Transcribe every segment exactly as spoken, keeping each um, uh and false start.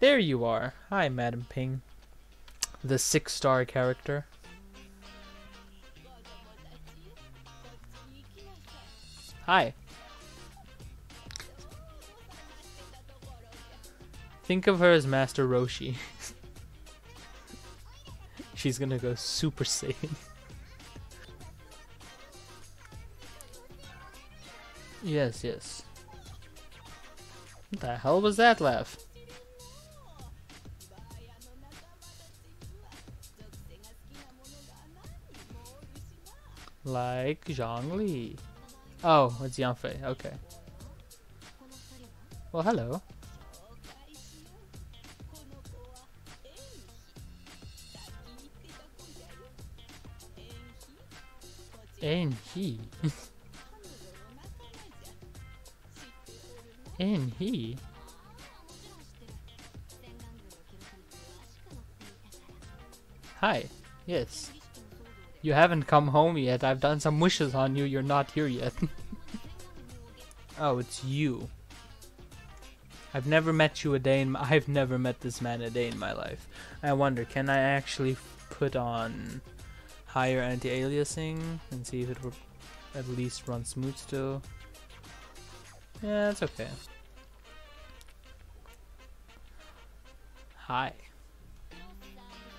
There you are. Hi, Madam Ping. The six-star character. Hi. Think of her as Master Roshi. She's gonna go Super Saiyan. Yes, yes. What the hell was that laugh? Like Zhongli. Oh, it's Yanfei. Okay. Well, hello. Enqi. Enqi. Hi. Yes. You haven't come home yet. I've done some wishes on you. You're not here yet. Oh, it's you. I've never met you a day in my- I've never met this man a day in my life. I wonder, can I actually put on higher anti-aliasing and see if it will at least run smooth still? Yeah, that's okay. Hi.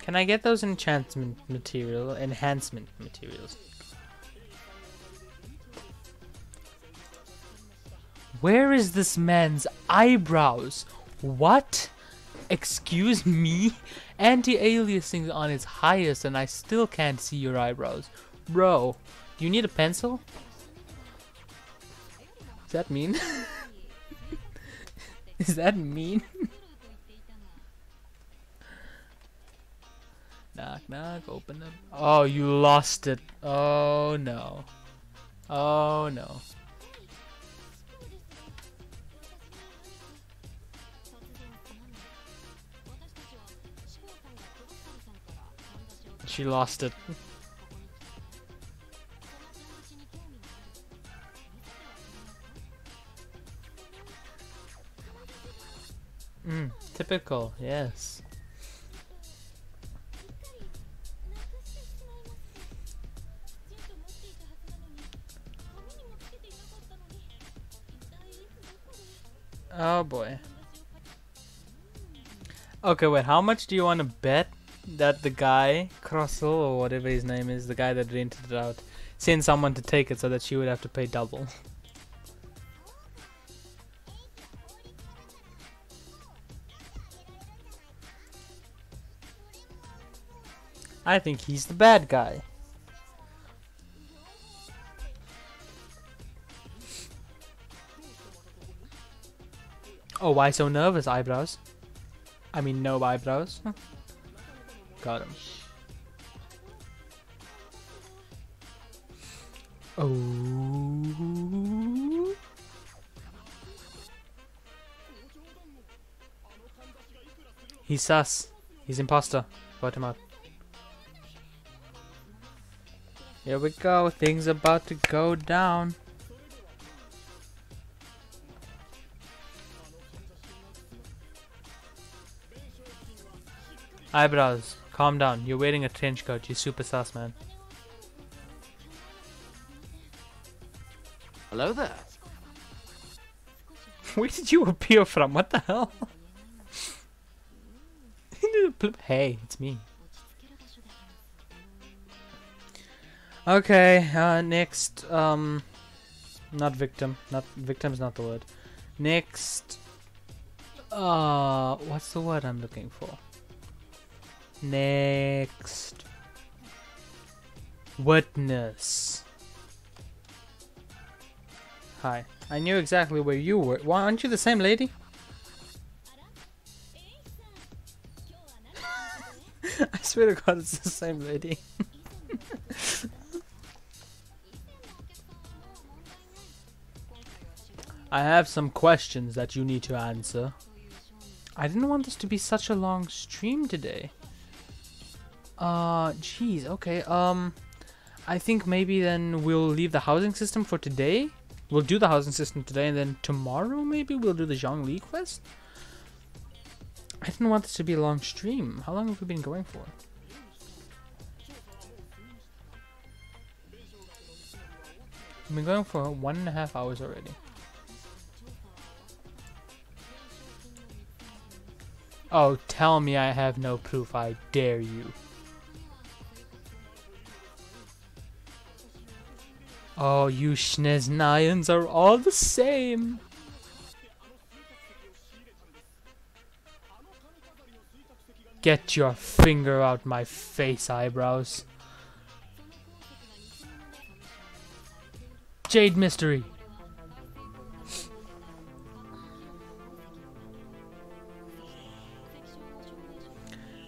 Can I get those enchantment material, enhancement materials? Where is this man's eyebrows? What? Excuse me? Anti-aliasing on its highest and I still can't see your eyebrows. Bro, do you need a pencil? Does that mean? Is that mean? Knock, knock, open up. Oh, you lost it. Oh, no. Oh, no. She lost it. Mm, typical, yes. Oh boy. Okay, wait, how much do you want to bet that the guy, Krossel or whatever his name is, the guy that rented it out, sent someone to take it so that she would have to pay double? I think he's the bad guy. Oh, why so nervous, eyebrows? I mean, no eyebrows. Got him. Oh. He's sus. He's imposter. Vote him out. Here we go. Things about to go down. Eyebrows, calm down. You're wearing a trench coat. You're super sus, man. Hello there. Where did you appear from? What the hell? Hey, it's me. Okay, uh, next, um, not victim. Not victim's not the word. Next, uh, what's the word I'm looking for? Next witness. Hi. I knew exactly where you were. Why aren't you the same lady? I swear to God, it's the same lady. I have some questions that you need to answer. I didn't want this to be such a long stream today. Uh, jeez, okay, um, I think maybe then we'll leave the housing system for today. We'll do the housing system today, and then tomorrow maybe we'll do the Zhongli quest. I didn't want this to be a long stream. How long have we been going for? We've been going for one and a half hours already. Oh, tell me I have no proof, I dare you. Oh, you Schneznions are all the same! Get your finger out my face, eyebrows. Jade Mystery!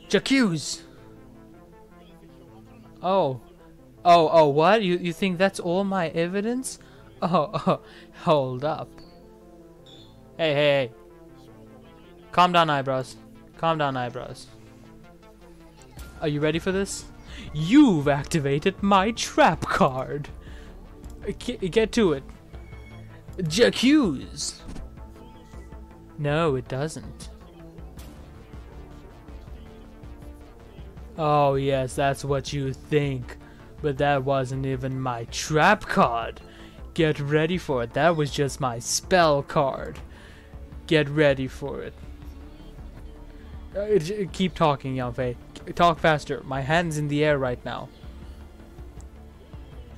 Jacuzz! Oh. Oh, oh, what? You, you think that's all my evidence? Oh, oh, hold up. Hey, hey, hey. Calm down, eyebrows. Calm down, eyebrows. Are you ready for this? You've activated my trap card. Get, get to it. Jacuzz! No, it doesn't. Oh, yes, that's what you think. But that wasn't even my trap card. Get ready for it. That was just my spell card. Get ready for it. Uh, keep talking, Yanfei. Talk faster. My hand's in the air right now.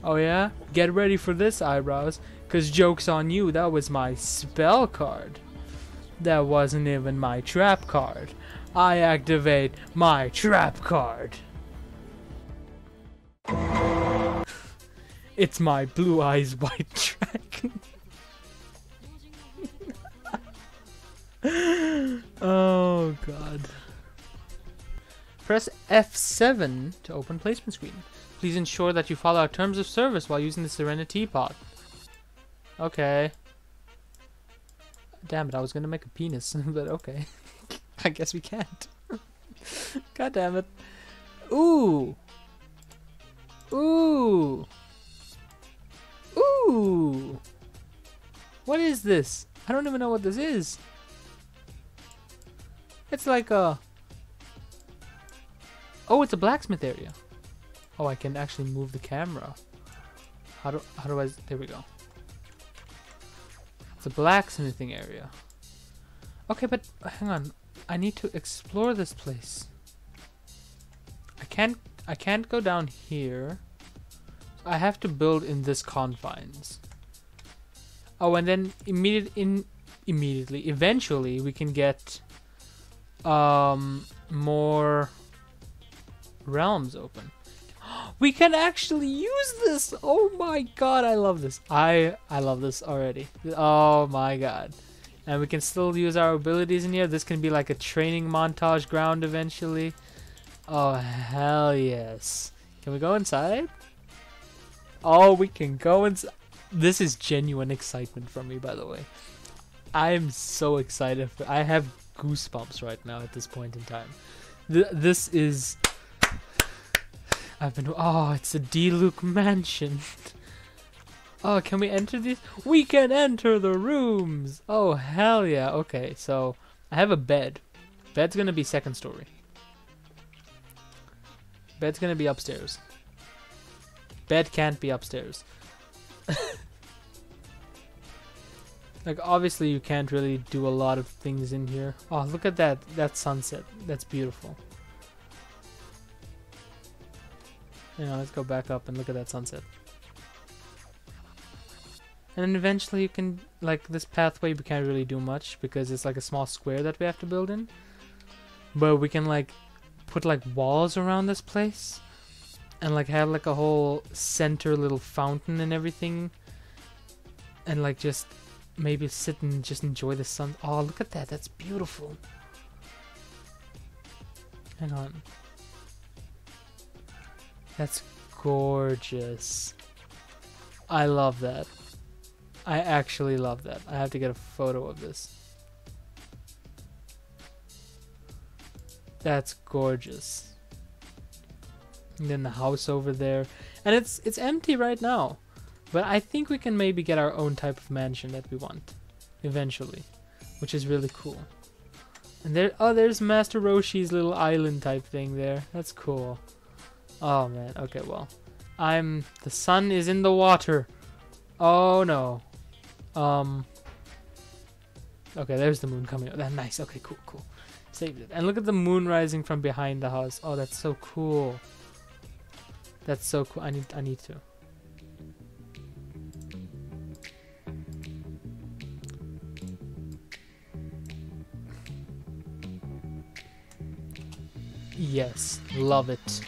Oh yeah? Get ready for this, eyebrows. Cause joke's on you. That was my spell card. That wasn't even my trap card. I activate my trap card. It's my blue eyes white dragon. Oh god. Press F seven to open placement screen. Please ensure that you follow our terms of service while using the Serena teapot. Okay. Damn it, I was gonna make a penis, but okay. I guess we can't. God damn it. Ooh. Ooh. Ooh. What is this? I don't even know what this is. It's like a... Oh, it's a blacksmith area. Oh, I can actually move the camera. How do, how do I... There we go. It's a blacksmithing area. Okay, but hang on. I need to explore this place. I can't... I can't go down here. I have to build in this confines. Oh, and then immediate in immediately, eventually we can get um more realms open. We can actually use this. Oh my god, I love this. I I love this already. Oh my god. And we can still use our abilities in here. This can be like a training montage ground eventually. Oh, hell yes. Can we go inside? Oh, we can go inside. This is genuine excitement from me, by the way. I'm so excited. For I have goosebumps right now at this point in time. Th this is... I've been... Oh, it's a D-Luke mansion. Oh, can we enter these? We can enter the rooms! Oh, hell yeah. Okay, so I have a bed. Bed's gonna be second story. Bed's gonna be upstairs. Bed can't be upstairs. Like, obviously you can't really do a lot of things in here. Oh, look at that. That sunset. That's beautiful. You know, let's go back up and look at that sunset. And then eventually you can, like, this pathway we can't really do much because it's like a small square that we have to build in. But we can, like, put like walls around this place and like have like a whole center little fountain and everything, and like just maybe sit and just enjoy the sun. Oh, look at that, that's beautiful. Hang on, that's gorgeous. I love that. I actually love that. I have to get a photo of this. That's gorgeous. And then the house over there. And it's it's empty right now. But I think we can maybe get our own type of mansion that we want. Eventually. Which is really cool. And there, oh, there's Master Roshi's little island type thing there. That's cool. Oh man. Okay, well, I'm. The sun is in the water. Oh no. Um. Okay, there's the moon coming up. That's nice. Okay, cool, cool. Saved it. And look at the moon rising from behind the house. Oh, that's so cool. That's so cool. I need. I need to. Yes, love it.